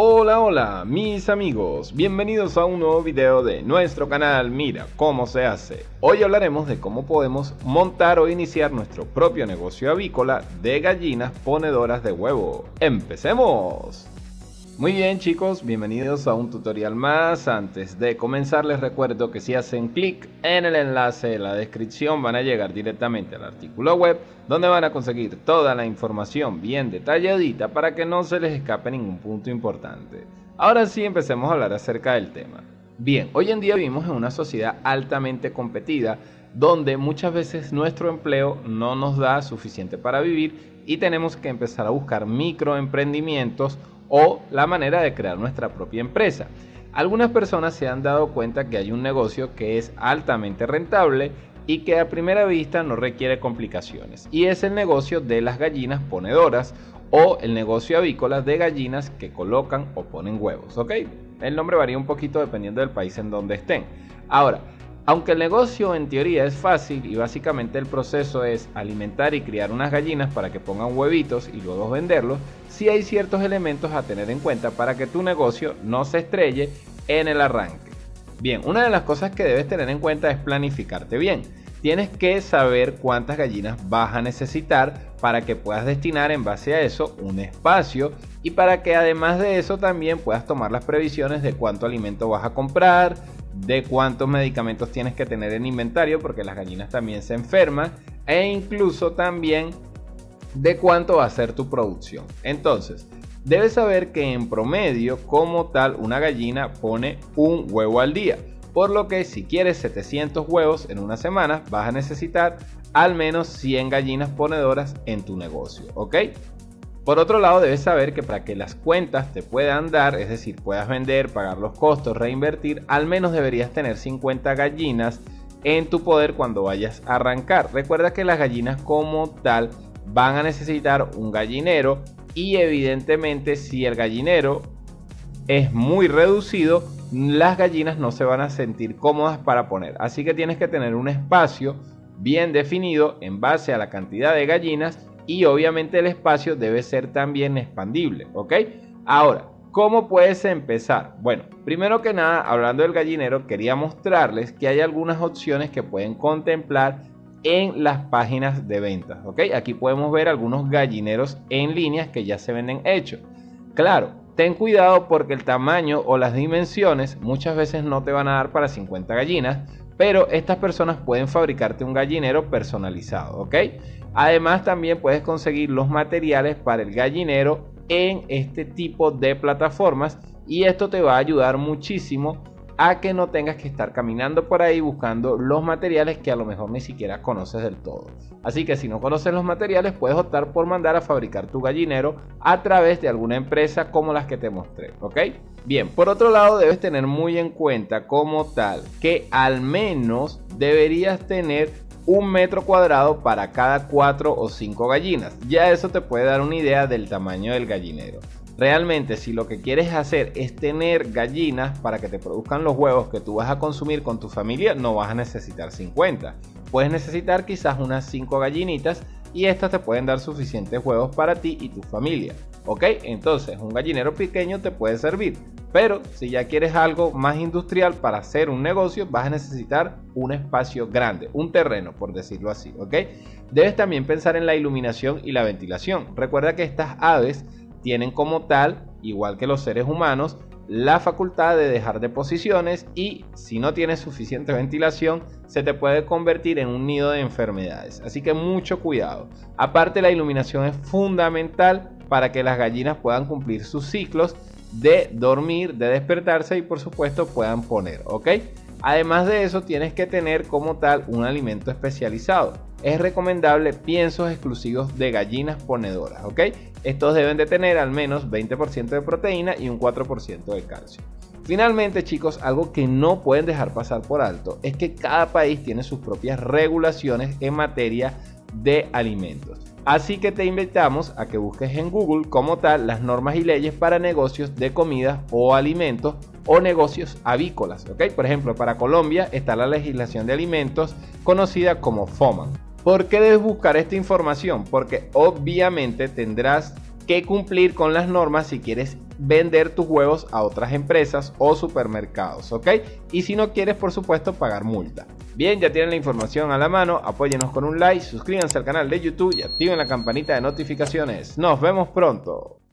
Hola, hola mis amigos, bienvenidos a un nuevo video de nuestro canal Mira cómo se hace. Hoy hablaremos de cómo podemos montar o iniciar nuestro propio negocio avícola de gallinas ponedoras de huevo. ¡Empecemos! Muy bien chicos, bienvenidos a un tutorial más. Antes de comenzar les recuerdo que si hacen clic en el enlace de la descripción van a llegar directamente al artículo web, donde van a conseguir toda la información bien detalladita para que no se les escape ningún punto importante. Ahora sí, empecemos a hablar acerca del tema. Bien, hoy en día vivimos en una sociedad altamente competida, donde muchas veces nuestro empleo no nos da suficiente para vivir y tenemos que empezar a buscar microemprendimientos o la manera de crear nuestra propia empresa. Algunas personas se han dado cuenta que hay un negocio que es altamente rentable y que a primera vista no requiere complicaciones, y es el negocio de las gallinas ponedoras o el negocio avícola de gallinas que colocan o ponen huevos, ¿ok? El nombre varía un poquito dependiendo del país en donde estén. Ahora, aunque el negocio en teoría es fácil y básicamente el proceso es alimentar y criar unas gallinas para que pongan huevitos y luego venderlos, sí hay ciertos elementos a tener en cuenta para que tu negocio no se estrelle en el arranque. Bien, una de las cosas que debes tener en cuenta es planificarte bien. Tienes que saber cuántas gallinas vas a necesitar para que puedas destinar en base a eso un espacio y para que además de eso también puedas tomar las previsiones de cuánto alimento vas a comprar, de cuántos medicamentos tienes que tener en inventario porque las gallinas también se enferman, e incluso también de cuánto va a ser tu producción. Entonces, debes saber que en promedio como tal una gallina pone un huevo al día, por lo que si quieres 700 huevos en una semana vas a necesitar al menos 100 gallinas ponedoras en tu negocio, ¿ok? Por otro lado, debes saber que para que las cuentas te puedan dar, es decir, puedas vender, pagar los costos, reinvertir, al menos deberías tener 50 gallinas en tu poder cuando vayas a arrancar. Recuerda que las gallinas como tal van a necesitar un gallinero y evidentemente si el gallinero es muy reducido, las gallinas no se van a sentir cómodas para poner. Así que tienes que tener un espacio bien definido en base a la cantidad de gallinas. Y obviamente el espacio debe ser también expandible, ¿ok? Ahora, ¿cómo puedes empezar? Bueno, primero que nada, hablando del gallinero, quería mostrarles que hay algunas opciones que pueden contemplar en las páginas de ventas, ¿ok? Aquí podemos ver algunos gallineros en líneas que ya se venden hechos. Claro, ten cuidado porque el tamaño o las dimensiones muchas veces no te van a dar para 50 gallinas, pero estas personas pueden fabricarte un gallinero personalizado, ¿ok? Además también puedes conseguir los materiales para el gallinero en este tipo de plataformas y esto te va a ayudar muchísimo a que no tengas que estar caminando por ahí buscando los materiales que a lo mejor ni siquiera conoces del todo. Así que si no conoces los materiales puedes optar por mandar a fabricar tu gallinero a través de alguna empresa como las que te mostré, ¿ok? Bien, por otro lado debes tener muy en cuenta como tal que al menos deberías tener 1 metro cuadrado para cada 4 o 5 gallinas. Ya eso te puede dar una idea del tamaño del gallinero. Realmente si lo que quieres hacer es tener gallinas para que te produzcan los huevos que tú vas a consumir con tu familia, no vas a necesitar 50. Puedes necesitar quizás unas 5 gallinitas y estas te pueden dar suficientes huevos para ti y tu familia, ¿ok? Entonces un gallinero pequeño te puede servir, pero si ya quieres algo más industrial para hacer un negocio vas a necesitar un espacio grande, un terreno por decirlo así, ¿ok? Debes también pensar en la iluminación y la ventilación. Recuerda que estas aves tienen como tal, igual que los seres humanos, la facultad de dejar de posiciones y si no tienes suficiente ventilación se te puede convertir en un nido de enfermedades, así que mucho cuidado. Aparte la iluminación es fundamental para que las gallinas puedan cumplir sus ciclos de dormir, de despertarse y por supuesto puedan poner, ¿ok? Además de eso tienes que tener como tal un alimento especializado. Es recomendable piensos exclusivos de gallinas ponedoras, ¿ok? Estos deben de tener al menos 20% de proteína y un 4% de calcio. Finalmente chicos, algo que no pueden dejar pasar por alto es que cada país tiene sus propias regulaciones en materia de alimentos. Así que te invitamos a que busques en Google como tal las normas y leyes para negocios de comidas o alimentos o negocios avícolas, ¿ok? Por ejemplo, para Colombia está la legislación de alimentos conocida como FOMAN. ¿Por qué debes buscar esta información? Porque obviamente tendrás que cumplir con las normas si quieres vender tus huevos a otras empresas o supermercados, ¿ok? Y si no quieres, por supuesto, pagar multa. Bien, ya tienen la información a la mano, apóyenos con un like, suscríbanse al canal de YouTube y activen la campanita de notificaciones. ¡Nos vemos pronto!